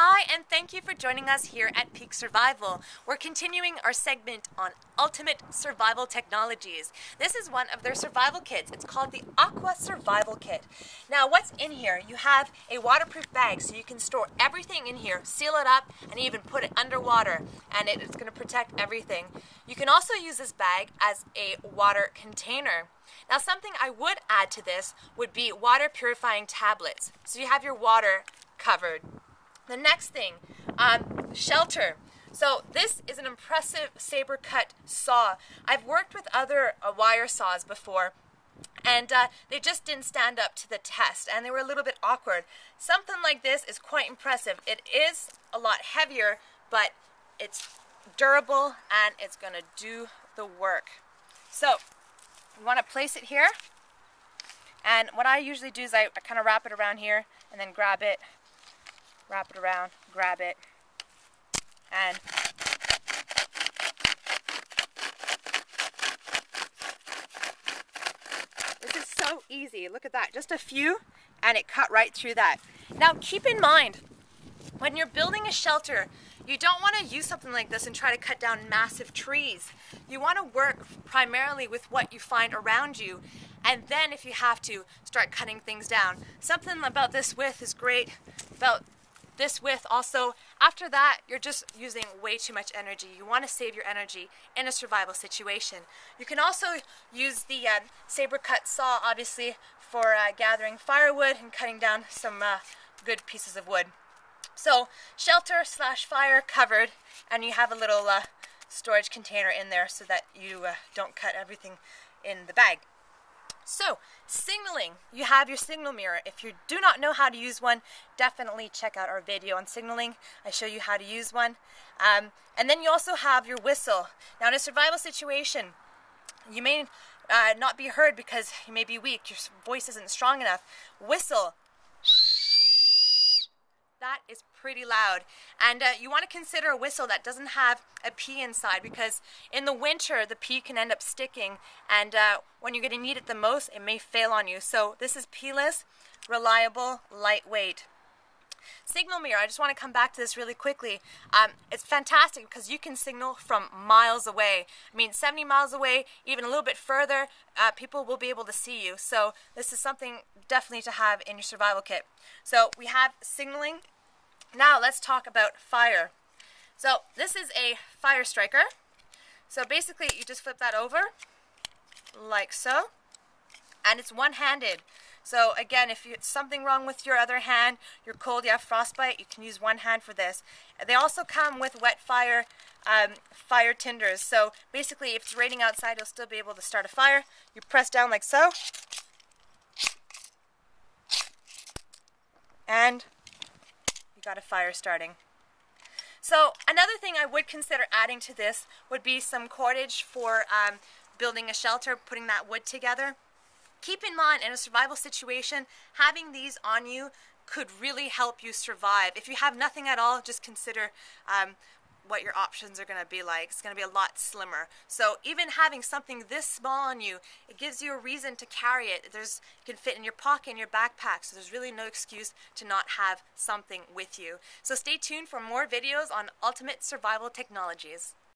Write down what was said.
Hi, and thank you for joining us here at Peak Survival. We're continuing our segment on Ultimate Survival Technologies. This is one of their survival kits. It's called the Aqua Survival Kit. Now, what's in here? You have a waterproof bag, so you can store everything in here, seal it up, and even put it underwater, and it's going to protect everything. You can also use this bag as a water container. Now, something I would add to this would be water purifying tablets, so you have your water covered. The next thing, shelter. So this is an impressive SaberCut saw. I've worked with other wire saws before, and they just didn't stand up to the test, and they were a little bit awkward. Something like this is quite impressive. It is a lot heavier, but it's durable, and it's going to do the work. So you want to place it here, and what I usually do is I kind of wrap it around here and then grab it. Wrap it around, grab it, and this is so easy. Look at that, just a few, and it cut right through that. Now keep in mind, when you're building a shelter, you don't want to use something like this and try to cut down massive trees. You want to work primarily with what you find around you, and then if you have to, start cutting things down. Something about this width is great, about this width also. After that, you're just using way too much energy. You want to save your energy in a survival situation. You can also use the SaberCut saw, obviously, for gathering firewood and cutting down some good pieces of wood. So shelter / fire covered, and you have a little storage container in there so that you don't cut everything in the bag. So, signaling. You have your signal mirror. If you do not know how to use one, definitely check out our video on signaling. I show you how to use one. And then you also have your whistle. Now, in a survival situation, you may not be heard because you may be weak. Your voice isn't strong enough. Whistle. That is pretty loud, and you want to consider a whistle that doesn't have a pea inside, because in the winter the pea can end up sticking, and when you're going to need it the most, it may fail on you. So this is peeless, reliable, lightweight. Signal mirror, I just want to come back to this really quickly. It's fantastic because you can signal from miles away. I mean, 70 miles away, even a little bit further, people will be able to see you. So this is something definitely to have in your survival kit. So we have signaling. Now let's talk about fire. So this is a fire striker. So basically you just flip that over like so, and it's one-handed. So again, if it's something wrong with your other hand, you're cold, you have frostbite, you can use one hand for this. They also come with WetFire fire tinders. So basically, if it's raining outside, you'll still be able to start a fire. You press down like so, and you got a fire starting. So another thing I would consider adding to this would be some cordage for building a shelter, putting that wood together. Keep in mind, in a survival situation, having these on you could really help you survive. If you have nothing at all, just consider what your options are going to be like. It's going to be a lot slimmer. So even having something this small on you, it gives you a reason to carry it. It can fit in your pocket, in your backpack, so there's really no excuse to not have something with you. So stay tuned for more videos on Ultimate Survival Technologies.